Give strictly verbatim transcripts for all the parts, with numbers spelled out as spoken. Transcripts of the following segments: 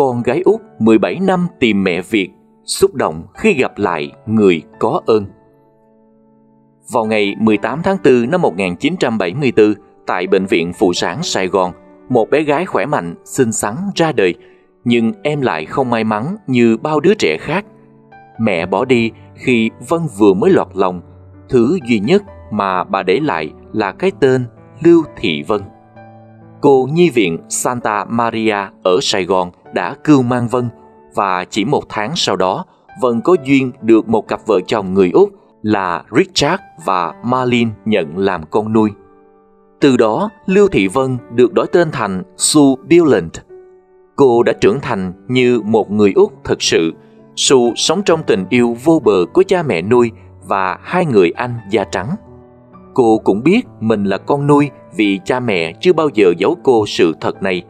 con gái út mười bảy năm tìm mẹ Việt, xúc động khi gặp lại người có ơn. Vào ngày mười tám tháng tư năm một nghìn chín trăm bảy mươi tư, tại Bệnh viện Phụ sản Sài Gòn, một bé gái khỏe mạnh, xinh xắn ra đời. Nhưng em lại không may mắn như bao đứa trẻ khác. Mẹ bỏ đi khi Vân vừa mới lọt lòng. Thứ duy nhất mà bà để lại là cái tên Lưu Thị Vân. Cô nhi viện Santa Maria ở Sài Gòn đã cưu mang Vân, và chỉ một tháng sau đó, Vân có duyên được một cặp vợ chồng người Úc là Richard và Marlene nhận làm con nuôi. Từ đó, Lưu Thị Vân được đổi tên thành Sue Bylund. Cô đã trưởng thành như một người Úc thật sự. Sue sống trong tình yêu vô bờ của cha mẹ nuôi và hai người anh da trắng. Cô cũng biết mình là con nuôi vì cha mẹ chưa bao giờ giấu cô sự thật này.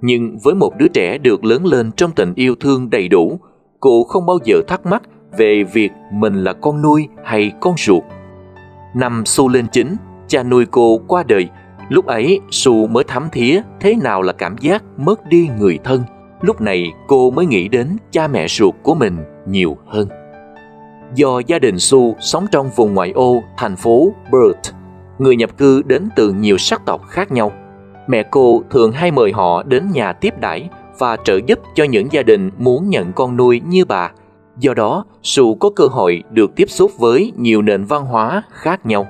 Nhưng với một đứa trẻ được lớn lên trong tình yêu thương đầy đủ, cô không bao giờ thắc mắc về việc mình là con nuôi hay con ruột. Năm Sue lên chín, cha nuôi cô qua đời. Lúc ấy Sue mới thấm thía thế nào là cảm giác mất đi người thân. Lúc này cô mới nghĩ đến cha mẹ ruột của mình nhiều hơn. Do gia đình Sue sống trong vùng ngoại ô thành phố Perth, người nhập cư đến từ nhiều sắc tộc khác nhau, mẹ cô thường hay mời họ đến nhà tiếp đãi và trợ giúp cho những gia đình muốn nhận con nuôi như bà. Do đó Sue có cơ hội được tiếp xúc với nhiều nền văn hóa khác nhau.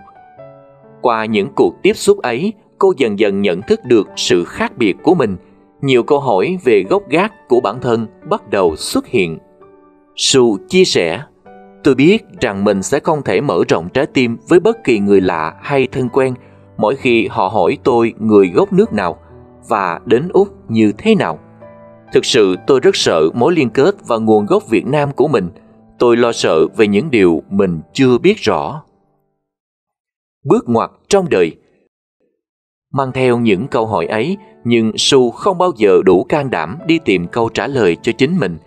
Qua những cuộc tiếp xúc ấy, cô dần dần nhận thức được sự khác biệt của mình. Nhiều câu hỏi về gốc gác của bản thân bắt đầu xuất hiện. Sue chia sẻ, tôi biết rằng mình sẽ không thể mở rộng trái tim với bất kỳ người lạ hay thân quen mỗi khi họ hỏi tôi người gốc nước nào và đến Úc như thế nào. Thực sự tôi rất sợ mối liên kết và nguồn gốc Việt Nam của mình. Tôi lo sợ về những điều mình chưa biết rõ. Bước ngoặt trong đời. Mang theo những câu hỏi ấy, nhưng Sue không bao giờ đủ can đảm đi tìm câu trả lời cho chính mình.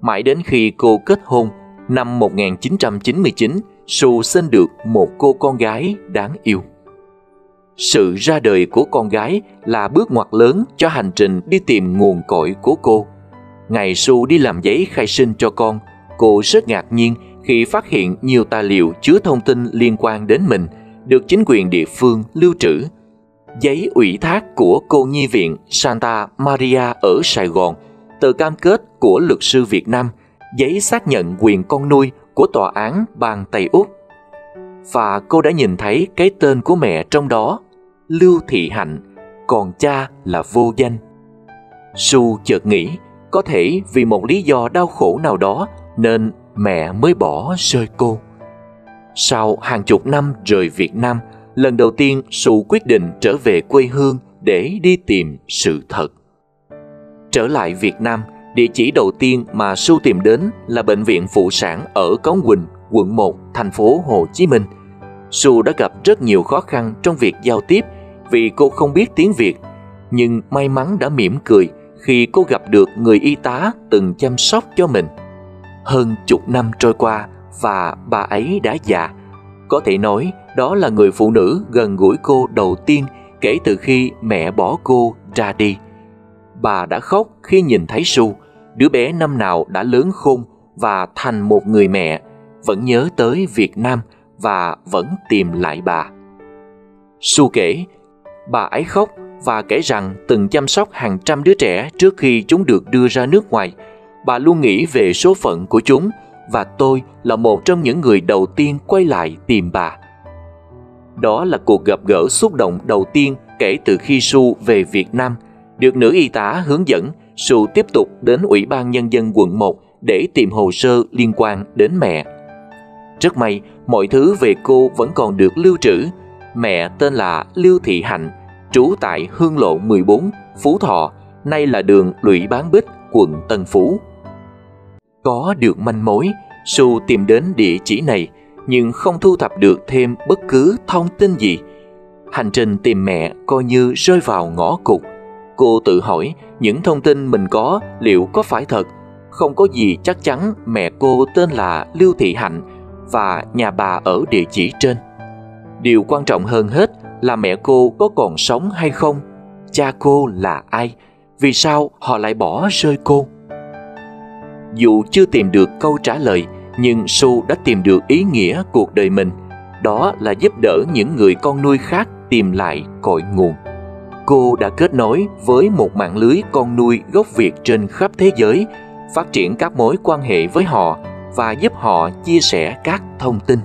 Mãi đến khi cô kết hôn, năm một nghìn chín trăm chín mươi chín, Sue sinh được một cô con gái đáng yêu. Sự ra đời của con gái là bước ngoặt lớn cho hành trình đi tìm nguồn cội của cô. Ngày Sue đi làm giấy khai sinh cho con, cô rất ngạc nhiên khi phát hiện nhiều tài liệu chứa thông tin liên quan đến mình được chính quyền địa phương lưu trữ. Giấy ủy thác của cô nhi viện Santa Maria ở Sài Gòn, tờ cam kết của luật sư Việt Nam, giấy xác nhận quyền con nuôi của tòa án bang Tây Úc. Và cô đã nhìn thấy cái tên của mẹ trong đó, Lưu Thị Hạnh, còn cha là vô danh. Sue chợt nghĩ, có thể vì một lý do đau khổ nào đó nên mẹ mới bỏ rơi cô. Sau hàng chục năm rời Việt Nam, lần đầu tiên Sue quyết định trở về quê hương để đi tìm sự thật. Trở lại Việt Nam, địa chỉ đầu tiên mà Sue tìm đến là Bệnh viện Phụ sản ở Cống Quỳnh, quận một, thành phố Hồ Chí Minh. Sue đã gặp rất nhiều khó khăn trong việc giao tiếp vì cô không biết tiếng Việt, nhưng may mắn đã mỉm cười khi cô gặp được người y tá từng chăm sóc cho mình. Hơn chục năm trôi qua, và bà ấy đã già. Có thể nói đó là người phụ nữ gần gũi cô đầu tiên kể từ khi mẹ bỏ cô ra đi. Bà đã khóc khi nhìn thấy Sue, đứa bé năm nào đã lớn khôn và thành một người mẹ, vẫn nhớ tới Việt Nam và vẫn tìm lại bà. Sue kể, bà ấy khóc và kể rằng từng chăm sóc hàng trăm đứa trẻ trước khi chúng được đưa ra nước ngoài. Bà luôn nghĩ về số phận của chúng, và tôi là một trong những người đầu tiên quay lại tìm bà. Đó là cuộc gặp gỡ xúc động đầu tiên kể từ khi Sue về Việt Nam. Được nữ y tá hướng dẫn, Sue tiếp tục đến Ủy ban Nhân dân quận một để tìm hồ sơ liên quan đến mẹ. Rất may, mọi thứ về cô vẫn còn được lưu trữ. Mẹ tên là Lưu Thị Hạnh, trú tại Hương Lộ mười bốn, Phú Thọ, nay là đường Lũy Bán Bích, quận Tân Phú. Có được manh mối, Sue tìm đến địa chỉ này nhưng không thu thập được thêm bất cứ thông tin gì. Hành trình tìm mẹ coi như rơi vào ngõ cụt. Cô tự hỏi những thông tin mình có liệu có phải thật. Không có gì chắc chắn mẹ cô tên là Lưu Thị Hạnh và nhà bà ở địa chỉ trên. Điều quan trọng hơn hết là mẹ cô có còn sống hay không, cha cô là ai, vì sao họ lại bỏ rơi cô? Dù chưa tìm được câu trả lời, nhưng Sue đã tìm được ý nghĩa cuộc đời mình, đó là giúp đỡ những người con nuôi khác tìm lại cội nguồn. Cô đã kết nối với một mạng lưới con nuôi gốc Việt trên khắp thế giới, phát triển các mối quan hệ với họ và giúp họ chia sẻ các thông tin.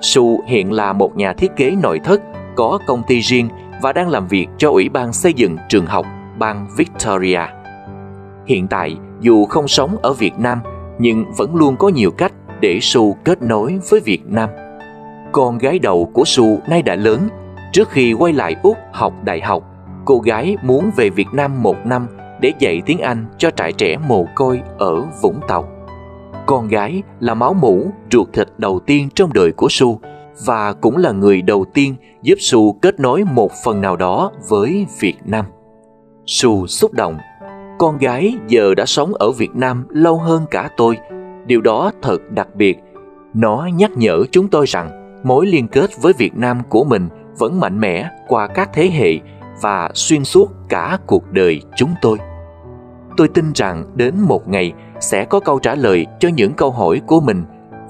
Sue hiện là một nhà thiết kế nội thất, có công ty riêng và đang làm việc cho Ủy ban xây dựng trường học bang Victoria. Hiện tại, dù không sống ở Việt Nam, nhưng vẫn luôn có nhiều cách để Sue kết nối với Việt Nam. Con gái đầu của Sue nay đã lớn. Trước khi quay lại Úc học đại học, cô gái muốn về Việt Nam một năm để dạy tiếng Anh cho trại trẻ mồ côi ở Vũng Tàu. Con gái là máu mủ, ruột thịt đầu tiên trong đời của Sue và cũng là người đầu tiên giúp Sue kết nối một phần nào đó với Việt Nam. Sue xúc động. Con gái giờ đã sống ở Việt Nam lâu hơn cả tôi. Điều đó thật đặc biệt. Nó nhắc nhở chúng tôi rằng mối liên kết với Việt Nam của mình vẫn mạnh mẽ qua các thế hệ và xuyên suốt cả cuộc đời chúng tôi. Tôi tin rằng đến một ngày sẽ có câu trả lời cho những câu hỏi của mình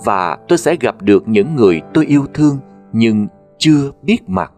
và tôi sẽ gặp được những người tôi yêu thương nhưng chưa biết mặt.